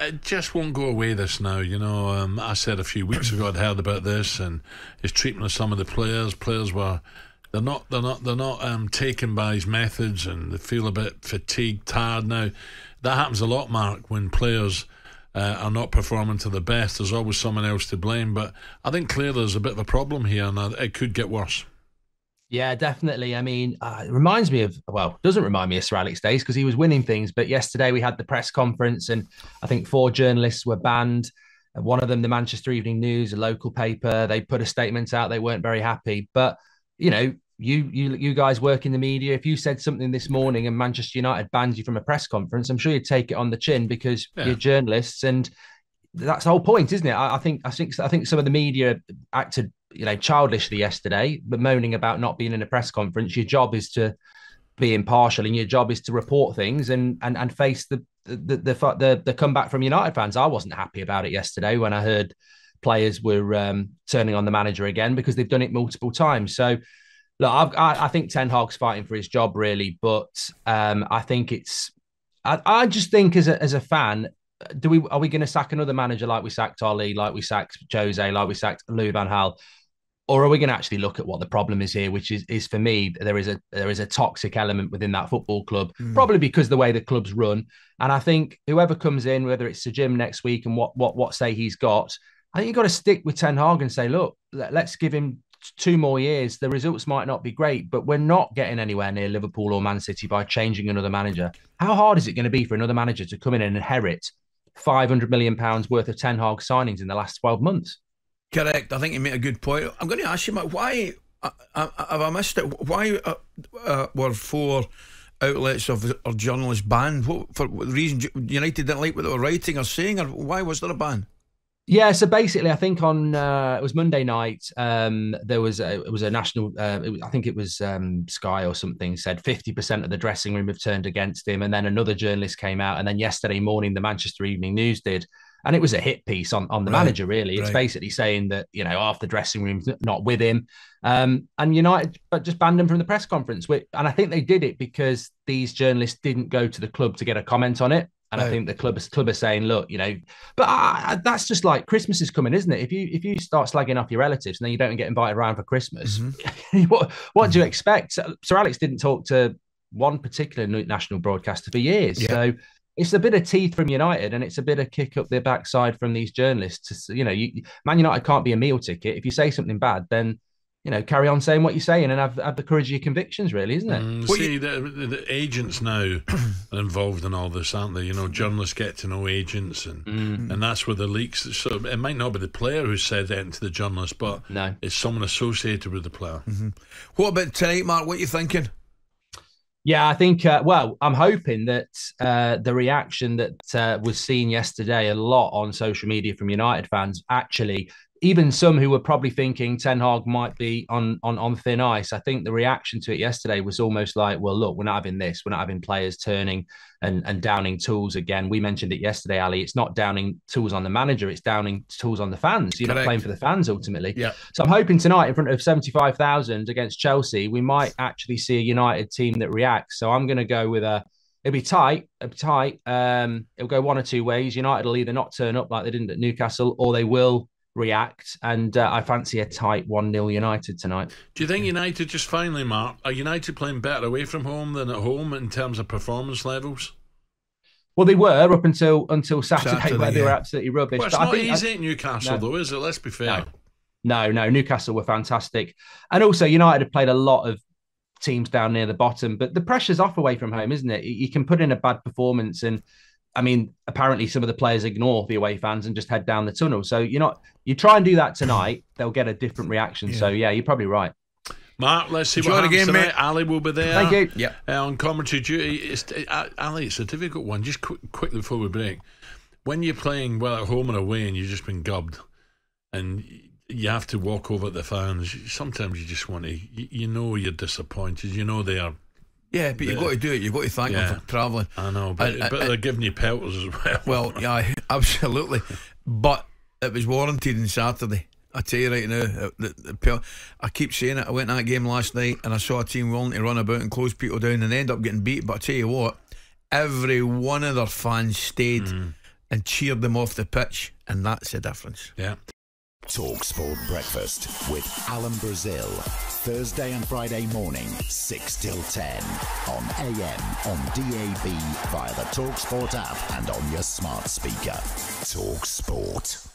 It just won't go away, this now. You know, I said a few weeks ago I'd heard about this and his treatment of some of the players. Players were, they're not taken by his methods, and they feel a bit fatigued, tired now. That happens a lot, Mark, when players are not performing to their best. There's always someone else to blame, but I think clearly there's a bit of a problem here, and it could get worse. Yeah, definitely. I mean, it reminds me of, well, doesn't remind me of Sir Alex days because he was winning things. But yesterday we had the press conference and I think 4 journalists were banned. One of them, the Manchester Evening News, a local paper. They put a statement out. They weren't very happy. But, you know, you guys work in the media. If you said something this morning and Manchester United banned you from a press conference, I'm sure you'd take it on the chin because you're journalists. And that's the whole point, isn't it? I think some of the media acted, you know, childishly yesterday, but moaning about not being in a press conference. Your job is to be impartial, and your job is to report things and face the comeback from United fans. I wasn't happy about it yesterday when I heard players were turning on the manager again because they've done it multiple times. So, look, I think Ten Hag's fighting for his job really, but I think it's. I just think as a fan. Are we going to sack another manager like we sacked Ali, like we sacked Jose, like we sacked Louis Van Gaal? Or are we going to actually look at what the problem is here, which is for me, there is a toxic element within that football club, probably because of the way the club's run. And I think whoever comes in, whether it's Sir Jim next week and what say he's got, I think you've got to stick with Ten Hag and say, look, let's give him 2 more years. The results might not be great, but we're not getting anywhere near Liverpool or Man City by changing another manager. How hard is it going to be for another manager to come in and inherit £500 million worth of Ten Hag signings in the last 12 months. Correct. I think you made a good point. I'm going to ask you, Matt, why have I missed it? Why were 4 outlets of or journalists banned? What reason? United didn't like what they were writing or saying, or why was there a ban? Yeah, so basically, I think on it was Monday night. There was a national. I think it was Sky or something said 50% of the dressing room have turned against him, and then another journalist came out, and then yesterday morning the Manchester Evening News did, and it was a hit piece on the manager. Really, it's basically saying that half the dressing room's not with him, and United just banned him from the press conference. And I think they did it because these journalists didn't go to the club to get a comment on it. And I think the club are saying, look, but that's just like Christmas is coming, isn't it? If you start slagging off your relatives and then you don't get invited around for Christmas, what do you expect? Sir Alex didn't talk to one particular national broadcaster for years. Yeah. So it's a bit of teeth from United and it's a bit of kick up their backside from these journalists. Man United can't be a meal ticket. If you say something bad, then carry on saying what you're saying and have the courage of your convictions, really, isn't it? The agents now are involved in all this, aren't they? Journalists get to know agents and that's where the leaks. So it might not be the player who said that to the journalist, but it's someone associated with the player. What about tonight, Mark? What are you thinking? Yeah, I think, I'm hoping that the reaction that was seen yesterday a lot on social media from United fans actually... Even some who were probably thinking Ten Hag might be on thin ice. I think the reaction to it yesterday was almost like, well, look, we're not having this. We're not having players turning and downing tools again. We mentioned it yesterday, Ali. It's not downing tools on the manager. It's downing tools on the fans. You're not playing for the fans, ultimately. Yeah. So I'm hoping tonight in front of 75,000 against Chelsea, we might actually see a United team that reacts. So I'm going to go with a... It'll be tight. It'll go one or two ways. United will either not turn up like they didn't at Newcastle or they will... react, and I fancy a tight 1-0 United tonight. Do you think United, just finally, Mark, are United playing better away from home than at home in terms of performance levels? Well, they were up until Saturday where they were absolutely rubbish. Well, it's but not I think easy at Newcastle, though, is it? Let's be fair. No, Newcastle were fantastic. And also, United have played a lot of teams down near the bottom, but the pressure's off away from home, isn't it? You can put in a bad performance and I mean, apparently some of the players ignore the away fans and just head down the tunnel. So you try and do that tonight, they'll get a different reaction. Yeah. So yeah, you're probably right. Mark, let's see what happens tonight. Ali will be there. Thank you. Yeah. On commentary duty, Ali, it's a difficult one. Just quickly before we break, when you're playing well at home and away, and you've just been gubbed, and you have to walk over the fans. Sometimes you just want to, you're disappointed. They are. Yeah, but you've got to do it. You've got to thank them for travelling. I know, but they're giving you pelters as well. Well, yeah, absolutely. But it was warranted on Saturday. I tell you right now, I keep saying it. I went to that game last night and I saw a team willing to run about and close people down and end up getting beat. But I tell you what, every one of their fans stayed. and cheered them off the pitch, and that's the difference. Yeah. talkSPORT Breakfast with Alan Brazil, Thursday and Friday morning, 6 till 10, on AM, on DAB, via the talkSPORT app, and on your smart speaker. talkSPORT.